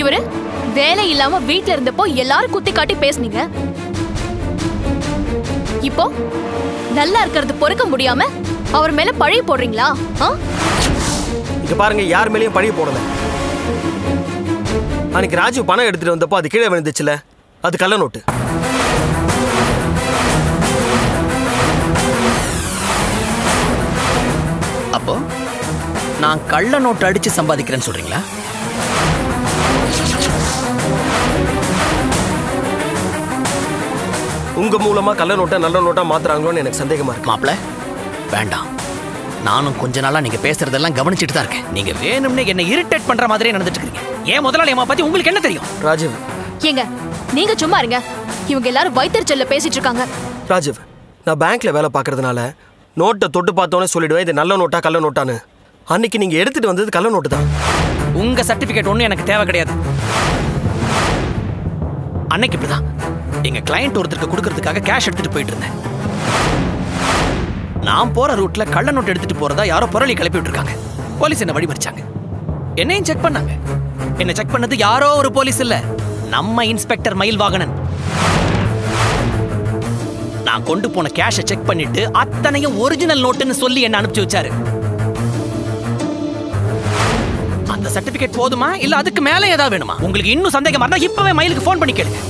இவரு வேலை இல்லாம வீட்ல இருந்தப்போ எல்லாரும் குத்தி காட்டி பேசுனீங்க. இப்போ நல்லா இருக்கிறது பொறுக்க முடியாம அவர் மேல பழி போடுறீங்களா? இங்க பாருங்க, யார் மேலயும் பழி போடல. அன்னைக்கு ராஜீவ் பணம் எடுத்துட்டு வந்தப்போ அது கீழே விழுந்துச்சுல, அது கள்ள நோட்டு. அப்போ நான் கள்ள நோட்டு அடிச்சு சம்பாதிக்கிறேன்னு சொல்றீங்களா? உங்க மூலமா கள்ள நோட்டை நல்ல நோட்டா மாத்துறாங்களோன்னு எனக்கு சந்தேகமா இருக்கு மாப்ள. வேண்டாம், நானும் கொஞ்ச நாளா நீங்க பேசுறதெல்லாம் கவனிச்சுட்டு தான் இருக்கேன். நீங்க வேணும்னே என்ன இரிட்டேட் பண்ற மாதிரியே நடந்துட்டு இருக்கீங்க. ஏன் முதலாளி அம்மா பத்தி உங்களுக்கு என்ன தெரியும்? ராஜீவ் ஏங்க நீங்க சும்மா இருங்க, இவங்க எல்லாரும் வைத்தறிச்சல்ல பேசிட்டு இருக்காங்க. ராஜீவ், நான் பேங்க்ல வேலை பாக்குறதுனால நோட்டை தொட்டு பார்த்தோன்னே சொல்லிடுவேன் இது நல்ல நோட்டா கள்ள நோட்டான்னு. அன்னைக்கு நீங்க எடுத்துட்டு வந்தது கள்ள நோட்டு தான். உங்க சர்டிபிகேட் ஒண்ணு எனக்கு தேவை கிடையாது. அன்னைக்கு இப்படிதான் எங்க கிளையண்ட் ஒருத்தருக்கு கொடுக்கறதுக்காக கேஷ் எடுத்துட்டு போயிட்டு இருந்தேன். நான் போற ரூட்ல கள்ள நோட்டு எடுத்துட்டு போறதா யாரோ புரளி கிளப்பி விட்டுருக்காங்க. போலீஸ் என்ன வழிமறிச்சாங்க, என்னையும் செக் பண்ணாங்க. என்ன செக் பண்ணது யாரோ ஒரு போலீஸ் இல்ல, நம்ம இன்ஸ்பெக்டர் மயில் வாகனன். நான் கொண்டு போன கேஷை செக் பண்ணிட்டு அத்தனையும் ஒரிஜினல் நோட்டுன்னு சொல்லி என்ன அனுப்பிச்சு வச்சாரு. அந்த சர்டிபிகேட் போதுமா இல்ல அதுக்கு மேல ஏதாவது வேணுமா? உங்களுக்கு இன்னும் சந்தேகமா இருந்தா இப்பவே மயிலுக்கு போன் பண்ணி கேளுங்க.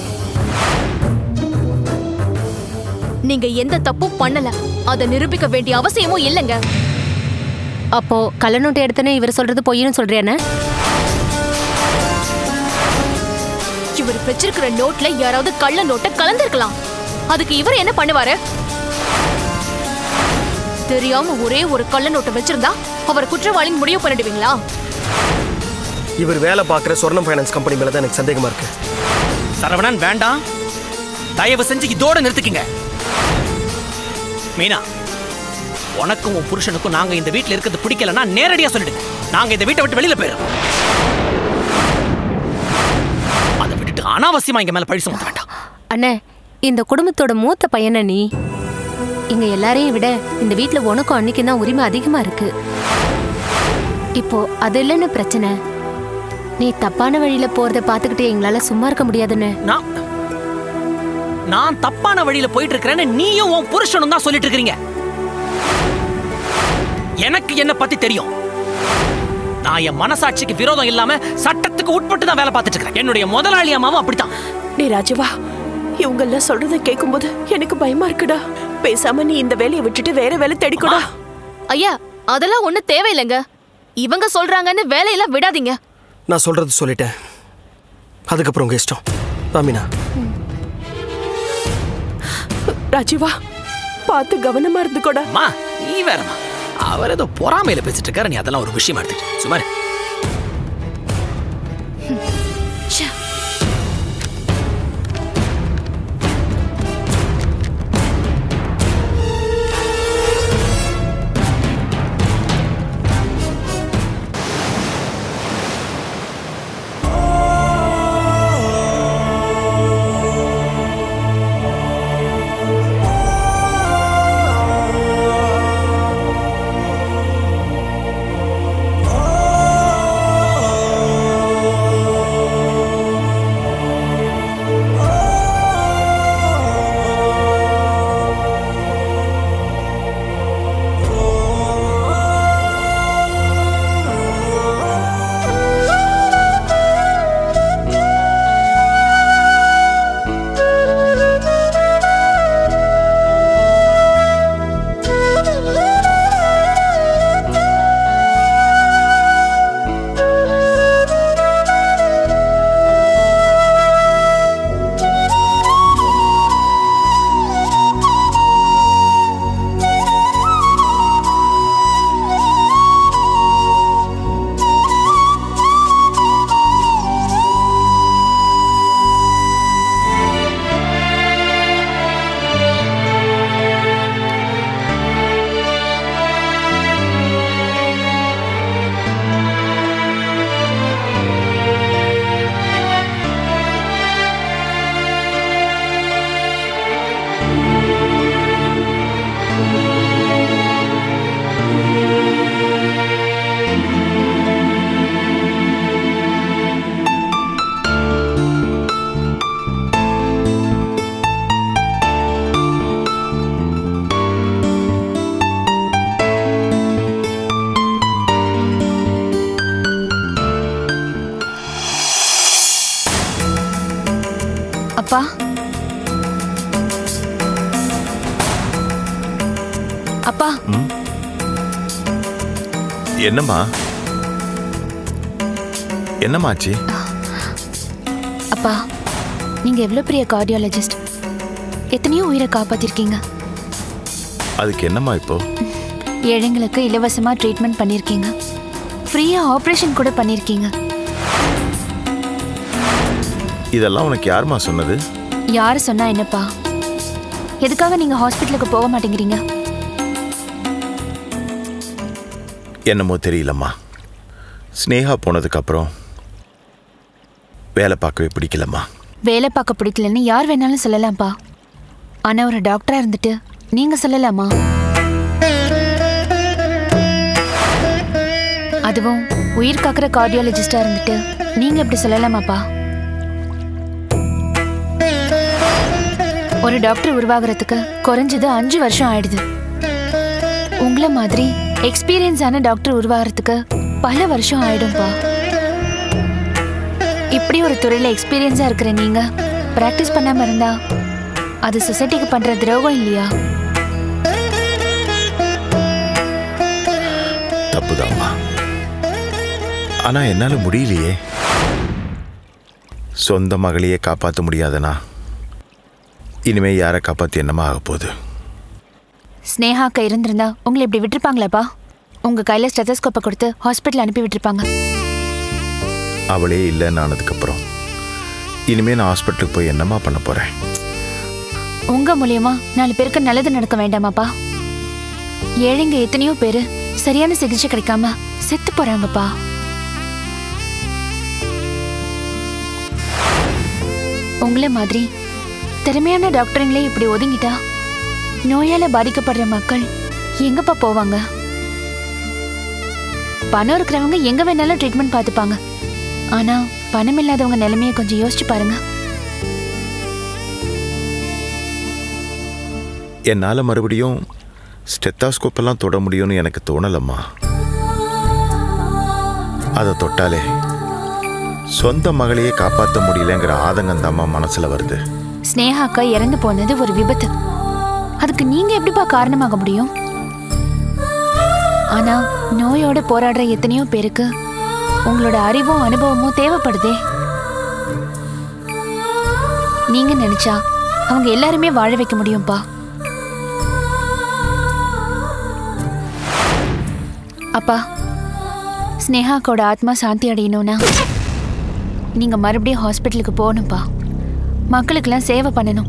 நீங்க எந்த தப்பும் பண்ணல, அதை நிரூபிக்க வேண்டிய அவசியமும் இல்லைங்க. அப்போ கள்ள நோட்டு எடுத்தனே இவர் சொல்றது பொய்ன்னு சொல்றேன்னு? இவர் வச்சிருக்கிற நோட்ல யாராவது கள்ள நோட்டை கலந்துருக்கலாம். அதுக்கு இவர் என்ன பண்ணுவாரு? தெரியாம ஒரே ஒரு கள்ள நோட்டை வச்சிருந்தா அவர் குற்றவாளின்னு முடிவு பண்ணிடுவீங்களா? இவர் வேலை பார்க்குற சொர்ணம் ஃபைனான்ஸ் கம்பெனி மேலதான் எனக்கு சந்தேகமா இருக்கு. சரவணன் வேண்டாம், தயவு செஞ்சு இதோட நிறுத்திக்கங்க. மீனா, உனக்கும் உன் புருஷனுக்கும் நாங்க இந்த வீட்டில் இருக்கிறது பிடிக்கலன்னா நேரடியா சொல்லிடுங்க. நாங்க இந்த வீட்டை விட்டு வெளியில போயிடும். அதை விட்டுட்டு அனாவசியமா இங்க மேல பழி சுமத்த வேண்டாம். அண்ணே, இந்த குடும்பத்தோட மூத்த பையன நீ. இங்க எல்லாரையும் விட இந்த வீட்டுல உனக்கும் அன்னைக்கும் தான் உரிமை அதிகமா இருக்கு. இப்போ அது இல்லைன்னு பிரச்சனை. நீ தப்பான வழியில போறத பாத்துக்கிட்டே எங்களால சும்மா இருக்க முடியாதுன்னு. நான் தப்பான வழியில போயிட்டு இருக்கிறேன்னு நீயும் உன் புருஷனும் தான் சொல்லிட்டு இருக்கீங்க. எனக்கு என்ன பத்தி தெரியும்? நான் என் மனசாட்சிக்கு விரோதம் இல்லாம சட்டத்துக்கு உட்பட்டு தான் வேலை பார்த்துட்டு இருக்கேன். என்னுடைய முதலாளி அம்மாவும் அப்படித்தான். டேய் ராஜவா, இவங்க எல்லாம் சொல்றதை கேட்கும்போது எனக்கு பயமா இருக்குடா. பேசாம நீ இந்த வேலையை விட்டுட்டு வேற வேலை தேடிக்கோடா. ஐயா, அதெல்லாம் ஒன்னும் தேவையில்லைங்க. இவங்க சொல்றாங்கன்னு வேலையெல்லாம் விடாதீங்க. நான் சொல்றது சொல்லிட்டேன், அதுக்கப்புறம் உங்க இஷ்டம். மீனா, ராஜீவா பார்த்து கவனமா இருந்துக்கோடா. நீ வேறமா, அவர் ஏதோ பொறாமையில பேசிட்டு இருக்காரு. நீ அதெல்லாம் ஒரு விஷயமா எடுத்துட்டு சுமார். அப்பா, அப்பா. என்னம்மா, என்னமாச்சு? அப்பா, நீங்க எவ்வளவு பெரிய கார்டியாலஜிஸ்ட், எத்தனையோ உயிரை காப்பாத்திருக்கீங்க. அதுக்கு என்னம்மா இப்போ? ஏழைங்களுக்கு இலவசமா ட்ரீட்மெண்ட் பண்ணிருக்கீங்க, ஃப்ரீயா ஆபரேஷன் கூட பண்ணிருக்கீங்க. இதெல்லாம் உனக்கு யாருமா சொன்னது? யாரு சொன்னா என்னப்பா? எதுக்காக நீங்க ஹாஸ்பிட்டலுக்கு போக மாட்டேங்கிறீங்க? என்னமோ தெரியலம்மா, ஸ்னேகா போனதுக்கு அப்புறம் வேலை பார்க்கவே பிடிக்கலம்மா. வேலை பார்க்க பிடிக்கலன்னு யார் வேணாலும் சொல்லலாம்ப்பா, ஆனா ஒரு டாக்டரா இருந்துட்டு நீங்க சொல்லலாமா? அதுவும் உயிர் காக்கிற கார்டியாலஜிஸ்டா இருந்துட்டு நீங்க எப்படி சொல்லலாமாப்பா? ஒரு டாக்டர் உருவாகிறதுக்கு குறைஞ்சது 5 வருஷம் ஆயிடுது. உங்களை மாதிரி எக்ஸ்பீரியன்ஸ் ஆன டாக்டர் உருவாகிறதுக்கு பல வருஷம் ஆயிடும்பா. இப்படி ஒரு துறையில் எக்ஸ்பீரியன்ஸாக இருக்கிற நீங்க ப்ராக்டிஸ் பண்ணாமல் இருந்தா அது சொசைட்டிக்கு பண்ற துரோகம் இல்லையா? தப்புதாம்மா, ஆனா என்னால முடியலையே. சொந்த மகளையே காப்பாற்ற முடியாதனா இனிமே யாரை காப்பாற்றி என்னமா ஆக போகுது? ஸ்னேகாக்கா இருந்திருந்தா உங்களை இப்படி விட்டுருப்பாங்களாப்பா? உங்க கையில ஸ்டெத்தஸ்கோப்பை கொடுத்து ஹாஸ்பிட்டல் அனுப்பி விட்டுருப்பாங்க. அவளே இல்லைன்னு ஆனதுக்கப்புறம் இனிமே நான் ஹாஸ்பிட்டலுக்கு போய் என்னமா பண்ண போறேன்? உங்க மூலியமா 4 பேருக்கு நல்லது நடக்க வேண்டாமாப்பா? ஏழைங்க எத்தனையோ பேரு சரியான சிகிச்சை கிடைக்காம செத்து போறாங்கப்பா. உங்கள மாதிரி திறமையான டாக்டருங்களே இப்படி ஒதுங்கிட்டா நோயால பாதிக்கப்படுற மக்கள் எங்கப்பா போவாங்க? பணம் இருக்கிறவங்க எங்க வேணாலும் ட்ரீட்மெண்ட் பார்த்துப்பாங்க, ஆனா பணம் இல்லாதவங்க நிலைமையை கொஞ்சம் யோசிச்சு பாருங்க. என்னால மறுபடியும் ஸ்டெத்தாஸ்கோப் எல்லாம் தொட முடியும்னு எனக்கு தோணலம்மா. அதை தொட்டாலே சொந்த மகளையே காப்பாற்ற முடியலங்கிற ஆதங்கம் தாம்மா மனசுல வருது. ஸ்னேகாக்கா இறந்து போனது ஒரு விபத்து, அதுக்கு நீங்க எப்படிப்பா காரணமாக முடியும்? ஆனா நோயோட போராடுற எத்தனையோ பேருக்கு உங்களோட அறிவும் அனுபவமும் தேவைப்படுதே. நீங்க நினைச்சா அவங்க எல்லாருமே வாழ வைக்க முடியும்பா. அப்பா, ஸ்னேகாக்கோட ஆத்மா சாந்தி அடையணும்னா நீங்க மறுபடியும் ஹாஸ்பிட்டலுக்கு போகணும்பா. மக்களுக்கெல்லாம் சேவை பண்ணணும்.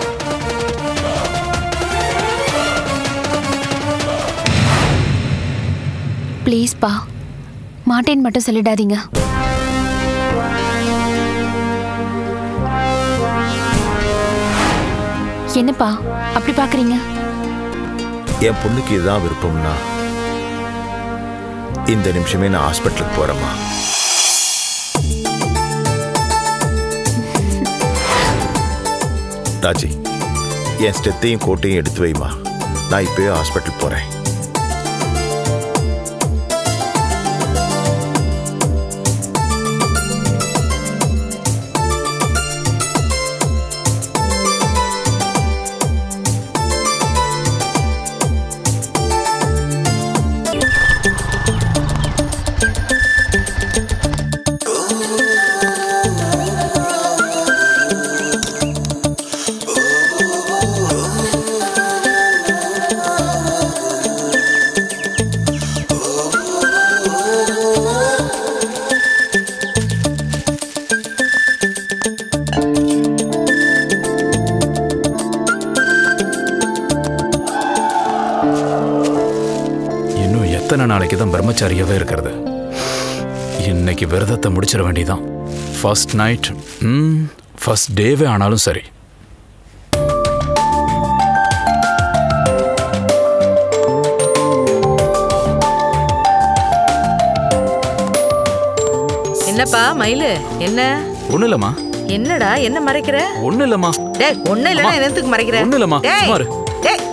ப்ளீஸ்ப்பா, மாட்டேன்னு மட்டும் சொல்லிடாதீங்க. என்னப்பா அப்படி பார்க்குறீங்க? என் பொண்ணுக்கு இதுதான் விருப்பம்னா இந்த நிமிஷமே நான் ஹாஸ்பிட்டலுக்கு போறேம்மா. ராஜி, என் ஸ்டெத்தையும் கோட்டையும் எடுத்து வைமா, நான் இப்பவே ஹாஸ்பிட்டலுக்கு போறேன். நாளைக்குதான் பிரம்மச்சாரியாவே இருக்கிறது. இன்னைக்கு விரதத்தை முடிச்சிட வேண்டியதான். ஃபர்ஸ்ட் நைட், ஃபர்ஸ்ட் டேவே ஆனாலும் சரி. என்னப்பா மயிலு என்ன? ஒண்ணு இல்லம்மா. என்னடா என்ன மறைக்கிற? ஒண்ணு இல்லம்மா. டேய் ஒண்ணு இல்லடா என்னத்துக்கு மறைக்கிற? ஒண்ணு இல்லம்மா. சும்மா டேய்.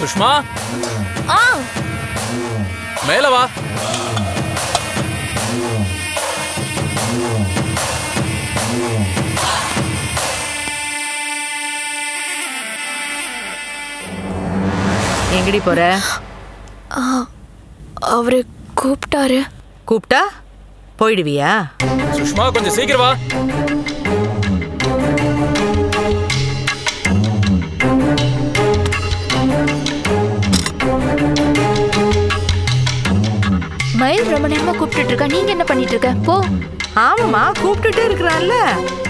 சுஷ்மா ஆ மேல வா. எங்கடி போற? அவரு கூப்பிட்டாரு. கூப்பிட்டா போயிடுவியா? சுஷ்மா கொஞ்சம் சீக்கிரம் வா. மயில் ரொம்ப நேரமா கூப்பிட்டு இருக்கா, நீங்க என்ன பண்ணிட்டு இருக்க? போ. ஆமாமா கூப்பிட்டுட்டே இருக்கிறான்ல,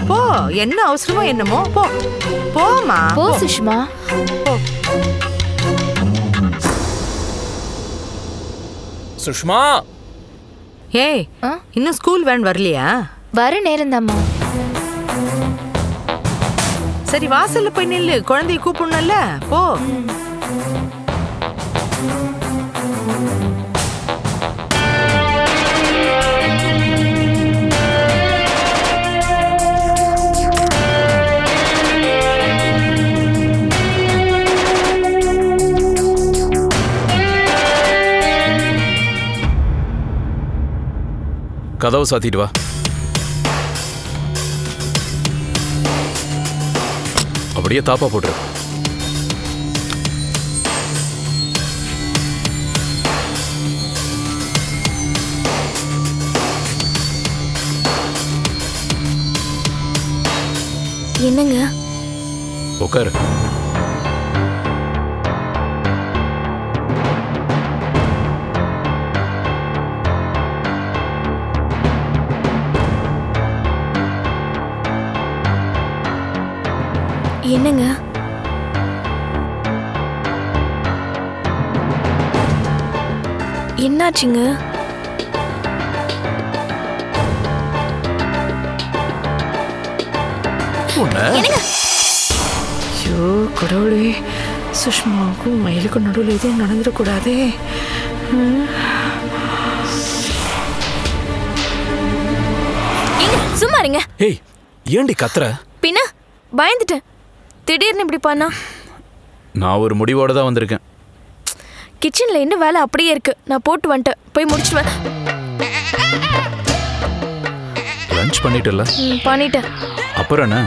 போ. என்ன அவசரமோ என்னமோ, போ போமா போ. சுஷ்மா சுஷ்மா. ஏய் இன்னும் ஸ்கூல் வேன் வரலையா? வர நேரம்தாம்மா. சரி வாசல்ல போய் நில்லு, குழந்தைய கூப்பிடணும்ல, போ. கதவு சாத்திட்டு வா. அப்படியே தாப்பா போட்டு. என்னங்க உட்காரு. என்னங்க என்னாச்சுங்க? ஐயோ கடவுளே, சுஷ்மாவுக்கும் மயிலுக்கும் நடுவில் எதுவும் நடந்துடக்கூடாதே. சும்மா இருங்க. ஏய் ஏண்டி கத்துற? பின்ன பயந்துட்டேன் திடீர்னு இப்படி பண்ணா. நான் ஒரு முடிவோட தான் வந்திருக்கேன். கிச்சனில் இன்னும் வேலை அப்படியே இருக்கு, நான் போட்டு வந்துட்டேன், போய் முடிச்சுடுவேன். லஞ்ச் பண்ணிட்டல? பண்ணிட்டேன். அப்புறம் என்ன,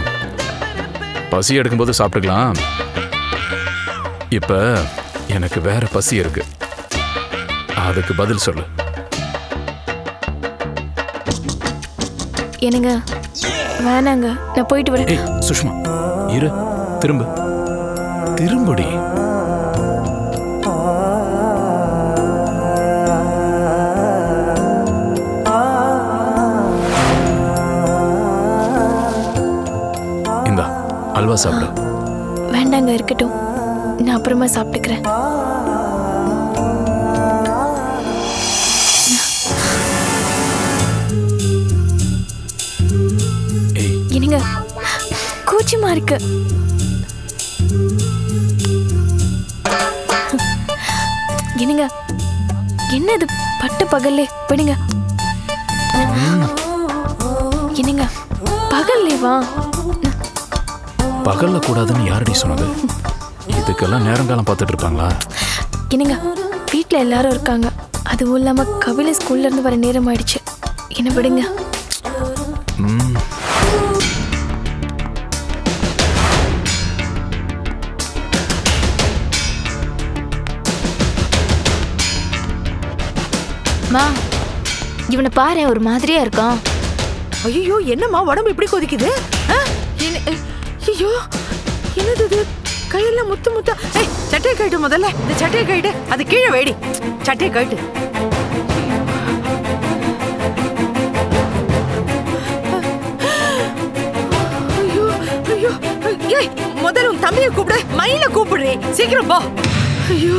பசி எடுக்கும்போது சாப்பிட்டுக்கலாம். இப்போ எனக்கு வேற பசி இருக்கு, அதுக்கு பதில் சொல்லு. என்னங்க வேணாங்க, நான் போயிட்டு வரேன். சுஷ்மா இரு, திரும்ப திரும்படி. இந்தா அல்வா சாப்பிடு. வேண்டாங்க இருக்கட்டும், நான் அப்புறமா சாப்பிட்டுக்கிறேன். என்னங்க கூச்சமா இருக்கு? என்னங்க என்ன இது பட்ட பகல்லே? போயிடுங்க. என்னங்க பகல்லேவா? பகல்ல கூடாதுன்னு யாரடி சொன்னது? இதுக்கெல்லாம் நேரங்காலம் பார்த்துட்டு இருப்பாங்களா? என்னங்க வீட்டில் எல்லாரும் இருக்காங்க, அதுவும் இல்லாமல் கபில ஸ்கூல்ல இருந்து வர நேரம் ஆயிடுச்சு, என்ன விடுங்க. மா இவனை பாரு, ஒரு மாதிரியா இருக்கான். ஐயோ என்னம்மா உடம்பு இப்படி கொதிக்குது? ஐயோ என்னது இது கையெல்லாம் முத்து முத்தா? ஏய் சட்டையை கழட்டு முதல்ல, இந்த சட்டையை கழட்டு. அது கீழே வைடி, சட்டையை கழட்டு. ஐயோ ஐயோ ஏய் முதல்ல உன் தம்பியை கூப்பிடு, மயிலை கூப்பிடுறேன், சீக்கிரம் போ. ಅಯ್ಯೋ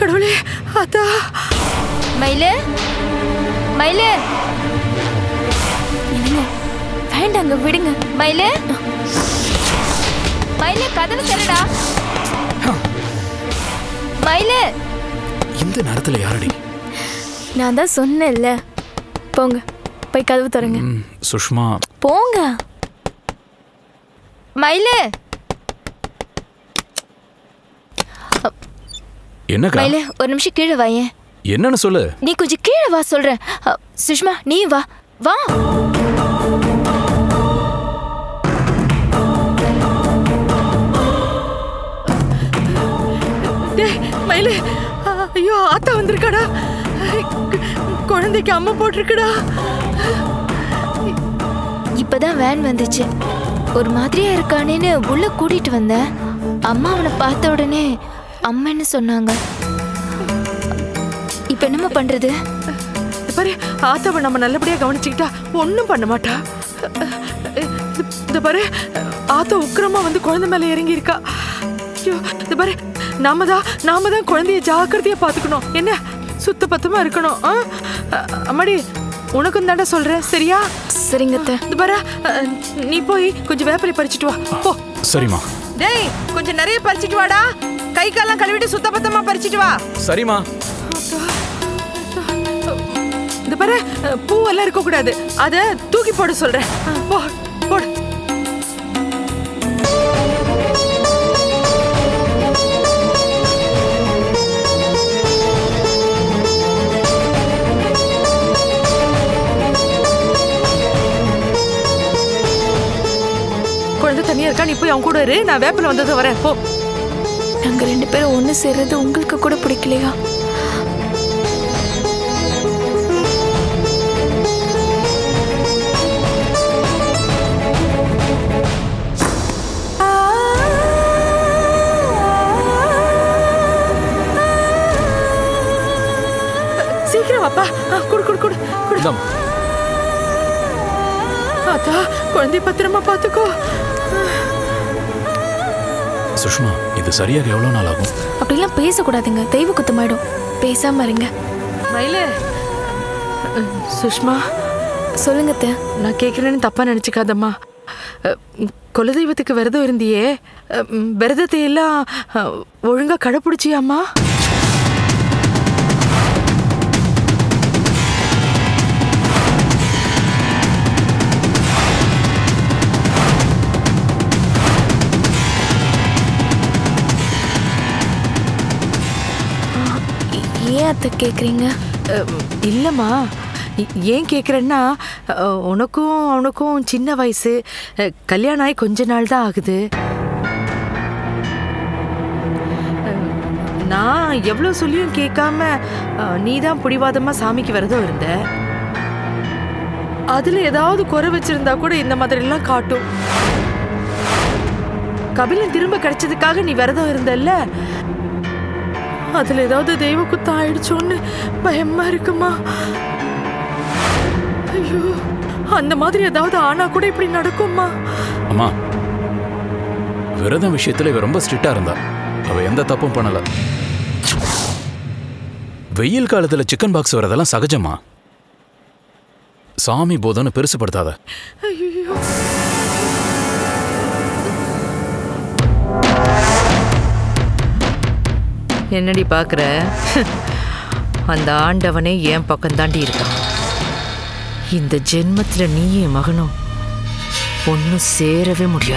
ಕಡೋಳೆ ಆತ ಮೈಲೆ ಮೈಲೆ வேண்டாங்க விடுங்க மயிலே மயிலே கதவு திறடா மயிலே இந்த நேரத்துல யாரடி நான் தான் சொன்னேன்ல போங்க போய் கதவு திறங்க சுஷ்மா போங்க மயிலே என்ன மயிலே ஒரு நிமிஷம் கீழ வா என்னன்னு சொல்லு நீ கொஞ்சம் கீழ வா சொல்ற சுஷ்மா நீ வா வா மயிலே ஐயோ ஆத்தா வந்திருக்காடா குழந்தைக்கு அம்மா போட்டிருக்கடா இப்பதான் வேன் வந்துச்சு ஒரு மாதிரியா இருக்கானேன்னு உள்ள கூட்டிட்டு வந்தேன் அம்மா அவனை பார்த்த உடனே அம்மான்னு சொன்னாங்க இப்ப என்னம்மா பண்றது பாரு ஆத்தாவை நம்ம நல்லபடியா கவனிச்சுக்கிட்டா ஒன்னும் பண்ண மாட்டா இந்த பாரு ஆத்தா உக்கிரமா வந்து குழந்தை மேல இறங்கி இருக்கா ஐயோ இந்த பாரு நாம தான் குழந்தைய ஜாக்கிரதையா பாத்துக்கணும் என்ன சுத்த பத்தமா இருக்கணும் அம்மாடி உனக்கும் தாண்டா சொல்றேன் சரியா சரிங்க இந்த பாரு நீ போய் கொஞ்சம் வேப்பிலை பறிச்சுட்டு வா போ சரிம்மா டேய் கொஞ்சம் நிறைய பறிச்சுட்டு வாடா கை காலெல்லாம் கழுவிட்டு சுத்த பத்தமா பறிச்சுட்டு வா சரிம்மா இந்த பாரு பூவெல்லாம் இருக்க கூடாது அதை தூக்கி போட சொல்றேன் போ போடு தனியா இருக்கா நீ போய் அவன் கூட இரு நான் வேப்பில வந்தது வரேன் போ நாங்க ரெண்டு பேரும் ஒண்ணு சேர்றது உங்களுக்கு கூட பிடிக்கலையா சீக்கிரம் அப்பா குடு குடு குடு குடுதம் ஆத்தா குழந்தை பத்திரமா பாத்துக்கோ சுஷ்மா இது சரியாக எவ்வளவு நாள் ஆகும் அப்படிலாம் பேசக்கூடாதுங்க தெய்வ குத்தமாயிடும் பேசாம இருங்க மயிலே சுஷ்மா சொல்லுங்க தே நான் கேட்குறேன்னு தப்பா நினச்சிக்காதம்மா குலதெய்வத்துக்கு விரதம் இருந்தியே விரதத்தை எல்லாம் ஒழுங்காக கடைப்பிடிச்சியாம்மா அத்தை கேட்குறீங்க இல்லைம்மா ஏன் கேட்குறேன்னா உனக்கும் அவனுக்கும் சின்ன வயசு கல்யாணம் ஆகி கொஞ்ச நாள் தான் ஆகுது நான் எவ்வளோ சொல்லியும் கேட்காம நீ தான் பிடிவாதமாக சாமிக்கு விரதம் இருந்த அதில் ஏதாவது குறை வச்சுருந்தா கூட இந்த மாதிரிலாம் காட்டும் கபிலன் திரும்ப கிடைச்சதுக்காக நீ விரதம் இருந்தல்ல அதுல ஏதாவது தெய்வ குத்தம் ஆயிடுச்சோன்னு பயமா இருக்குமா ஐயோ அந்த மாதிரி ஏதாவது ஆனா கூட இப்படி நடக்குமா அம்மா விரதம் விஷயத்துல இவ ரொம்ப ஸ்ட்ரிக்டா இருந்தா அவ எந்த தப்பும் பண்ணல வெயில் காலத்துல சிக்கன் பாக்ஸ் வரதெல்லாம் சகஜமா சாமி போதனை பெருசுப்படுத்தாத ஐயோ என்னடி பார்க்குற அந்த ஆண்டவனே என் பக்கம் தாண்டி இருக்கான் இந்த ஜென்மத்தில் நீ என் மகனும் ஒன்றும் சேரவே முடியாது